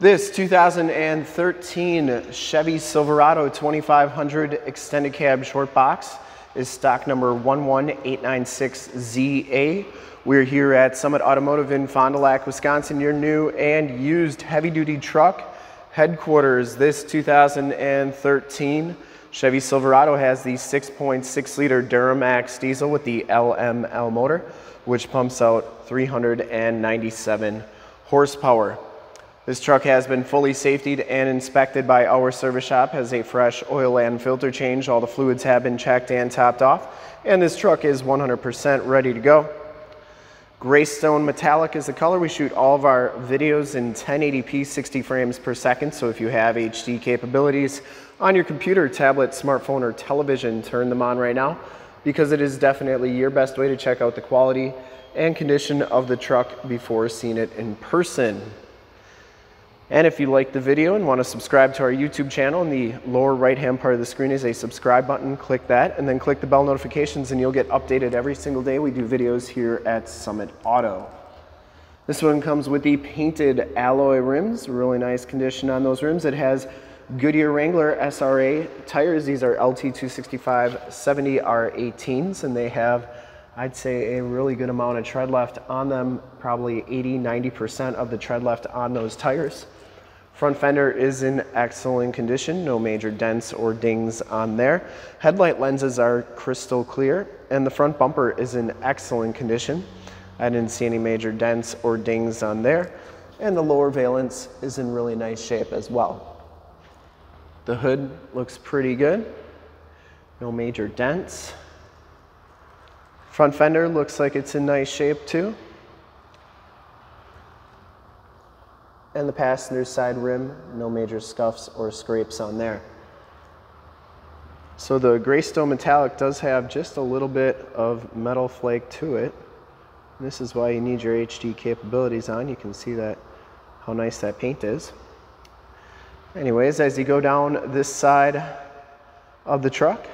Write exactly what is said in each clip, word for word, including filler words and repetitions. This two thousand thirteen Chevy Silverado twenty-five hundred extended cab short box is stock number one one eight nine six Z A. We're here at Summit Automotive in Fond du Lac, Wisconsin, your new and used heavy-duty truck headquarters. This two thousand thirteen Chevy Silverado has the six point six liter Duramax diesel with the L M L motor, which pumps out three hundred ninety-seven horsepower. This truck has been fully safetied and inspected by our service shop, has a fresh oil and filter change. All the fluids have been checked and topped off, and this truck is one hundred percent ready to go. Graystone Metallic is the color. We shoot all of our videos in ten eighty p, sixty frames per second, so if you have H D capabilities on your computer, tablet, smartphone, or television, turn them on right now, because it is definitely your best way to check out the quality and condition of the truck before seeing it in person. And if you like the video and want to subscribe to our YouTube channel, in the lower right-hand part of the screen is a subscribe button. Click that and then click the bell notifications and you'll get updated every single day we do videos here at Summit Auto. This one comes with the painted alloy rims, really nice condition on those rims. It has Goodyear Wrangler S R A tires. These are L T two sixty-five seventy R eighteens and they have, I'd say, a really good amount of tread left on them, probably eighty, ninety percent of the tread left on those tires. Front fender is in excellent condition, no major dents or dings on there. Headlight lenses are crystal clear, and the front bumper is in excellent condition. I didn't see any major dents or dings on there, and the lower valance is in really nice shape as well. The hood looks pretty good, no major dents. Front fender looks like it's in nice shape too. And the passenger side rim, no major scuffs or scrapes on there. So the Graystone Metallic does have just a little bit of metal flake to it. This is why you need your H D capabilities on. You can see that, how nice that paint is. Anyways, as you go down this side of the truck,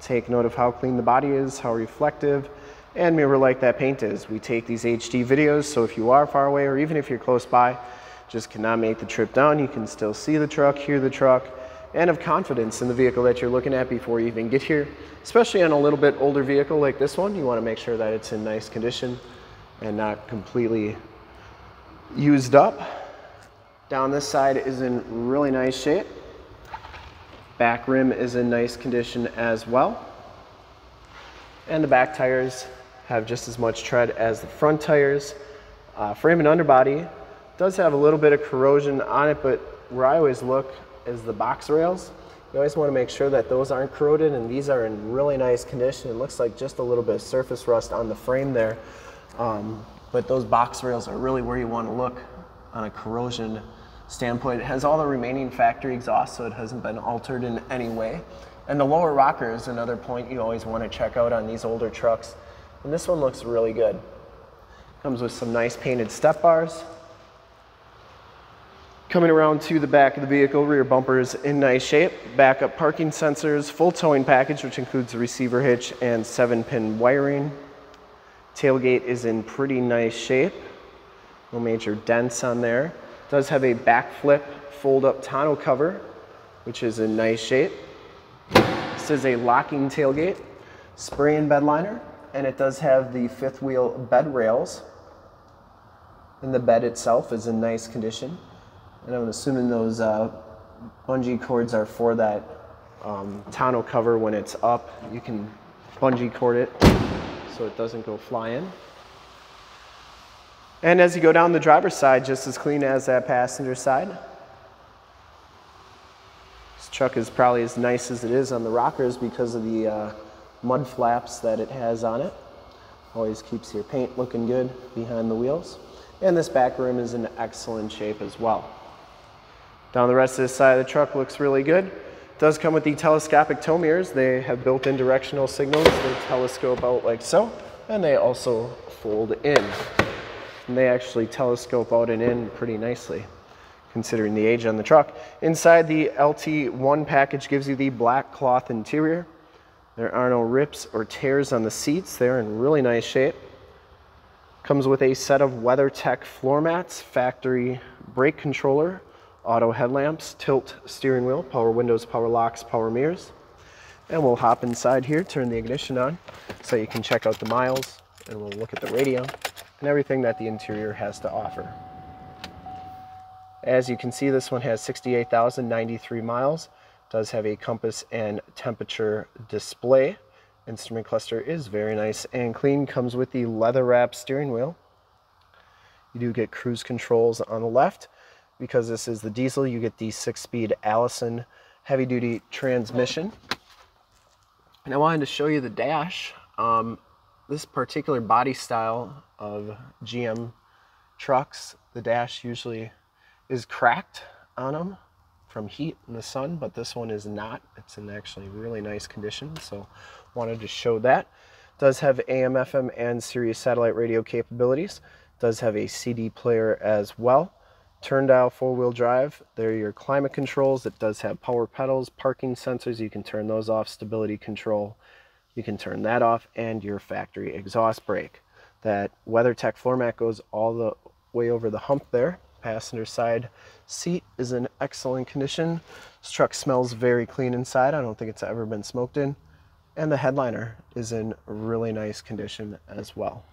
take note of how clean the body is, how reflective and mirror-like that paint is. We take these H D videos, so if you are far away or even if you're close by, just cannot make the trip down, you can still see the truck, hear the truck, and have confidence in the vehicle that you're looking at before you even get here. Especially on a little bit older vehicle like this one, you want to make sure that it's in nice condition and not completely used up. Down this side is in really nice shape. Back rim is in nice condition as well. And the back tires have just as much tread as the front tires. Uh, frame and underbody does have a little bit of corrosion on it, but where I always look is the box rails. You always want to make sure that those aren't corroded, and these are in really nice condition. It looks like just a little bit of surface rust on the frame there, um, but those box rails are really where you want to look on a corrosion standpoint. It has all the remaining factory exhaust, so it hasn't been altered in any way. And the lower rocker is another point you always want to check out on these older trucks, and this one looks really good. Comes with some nice painted step bars. Coming around to the back of the vehicle, rear bumper is in nice shape. Backup parking sensors, full towing package, which includes the receiver hitch and seven pin wiring. Tailgate is in pretty nice shape. No major dents on there. Does have a backflip fold up tonneau cover, which is in nice shape. This is a locking tailgate, spray and bed liner, and it does have the fifth wheel bed rails. And the bed itself is in nice condition. And I'm assuming those uh, bungee cords are for that um, tonneau cover. When it's up, you can bungee cord it so it doesn't go flying. And as you go down the driver's side, just as clean as that passenger side. This truck is probably as nice as it is on the rockers because of the uh, mud flaps that it has on it. Always keeps your paint looking good behind the wheels. And this back room is in excellent shape as well. Down the rest of this side of the truck looks really good. It does come with the telescopic tow mirrors. They have built-in directional signals. They telescope out like so, and they also fold in. And they actually telescope out and in pretty nicely, considering the age on the truck. Inside, the L T one package gives you the black cloth interior. There are no rips or tears on the seats. They're in really nice shape. Comes with a set of WeatherTech floor mats, factory brake controller, auto headlamps, tilt steering wheel, power windows, power locks, power mirrors. And we'll hop inside here, turn the ignition on so you can check out the miles, and we'll look at the radio and everything that the interior has to offer. As you can see, this one has sixty-eight thousand ninety-three miles, does have a compass and temperature display. Instrument cluster is very nice and clean, comes with the leather wrap steering wheel. You do get cruise controls on the left. Because this is the diesel, you get the six-speed Allison heavy-duty transmission. And I wanted to show you the dash. Um, this particular body style of G M trucks, the dash usually is cracked on them from heat and the sun, but this one is not. It's in actually really nice condition, so wanted to show that. Does have A M F M and Sirius satellite radio capabilities. Does have a C D player as well. Turn dial four-wheel drive, they're your climate controls. It does have power pedals, parking sensors, you can turn those off, stability control, you can turn that off, and your factory exhaust brake. That WeatherTech floor mat goes all the way over the hump there. Passenger side seat is in excellent condition. This truck smells very clean inside, I don't think it's ever been smoked in. And the headliner is in really nice condition as well.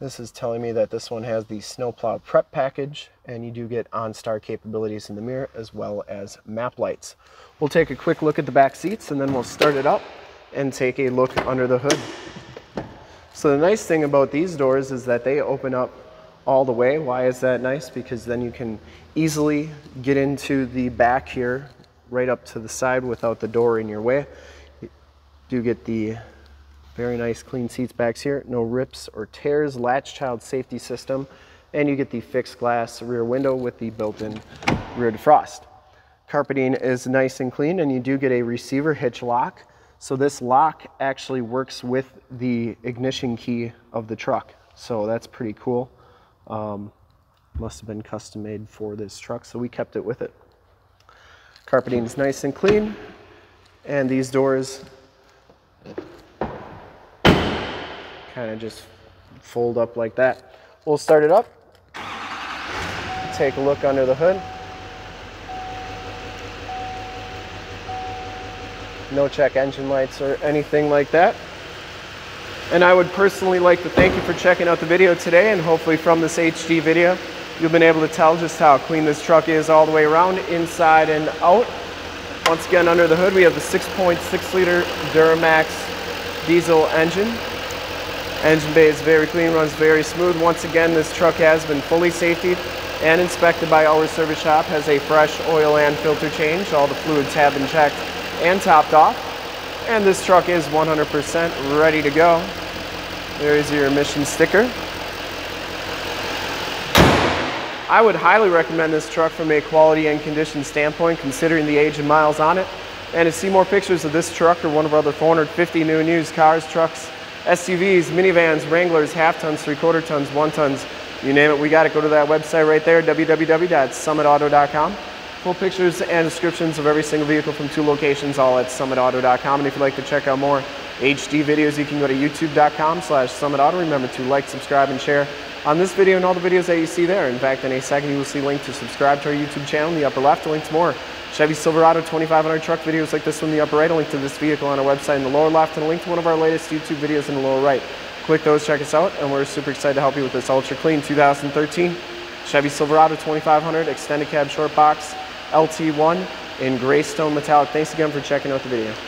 This is telling me that this one has the snowplow prep package, and you do get OnStar capabilities in the mirror as well as map lights. We'll take a quick look at the back seats and then we'll start it up and take a look under the hood. So the nice thing about these doors is that they open up all the way. Why is that nice? Because then you can easily get into the back here, right up to the side without the door in your way. You do get the very nice clean seats back here, no rips or tears, latch child safety system, and you get the fixed glass rear window with the built-in rear defrost. Carpeting is nice and clean, and you do get a receiver hitch lock. So this lock actually works with the ignition key of the truck. So that's pretty cool. Um, must have been custom made for this truck, so we kept it with it. Carpeting is nice and clean, and these doors kind of just fold up like that. We'll start it up, take a look under the hood. No check engine lights or anything like that. And I would personally like to thank you for checking out the video today, and hopefully from this H D video you've been able to tell just how clean this truck is all the way around, inside and out. Once again, under the hood we have the six point six liter Duramax diesel engine. Engine bay is very clean, runs very smooth. Once again, this truck has been fully safetied and inspected by our service shop, has a fresh oil and filter change. All the fluids have been checked and topped off. And this truck is one hundred percent ready to go. There is your emission sticker. I would highly recommend this truck from a quality and condition standpoint, considering the age and miles on it. And to see more pictures of this truck or one of our other four hundred fifty new and used cars, trucks, S U Vs, minivans, Wranglers, half tons, three quarter tons, one tons, you name it, we got it. Go to that website right there, w w w dot summit auto dot com. Full pictures and descriptions of every single vehicle from two locations, all at summit auto dot com. And if you'd like to check out more H D videos, you can go to youtube dot com slash summit auto. Remember to like, subscribe, and share on this video and all the videos that you see there. In fact, in a second, you will see a link to subscribe to our YouTube channel in the upper left, a link to more Chevy Silverado twenty-five hundred truck videos like this one in the upper right, a link to this vehicle on our website in the lower left, and a link to one of our latest YouTube videos in the lower right. Click those, check us out, and we're super excited to help you with this ultra clean two thousand thirteen Chevy Silverado twenty-five hundred Extended Cab Short Box L T one in Graystone Metallic. Thanks again for checking out the video.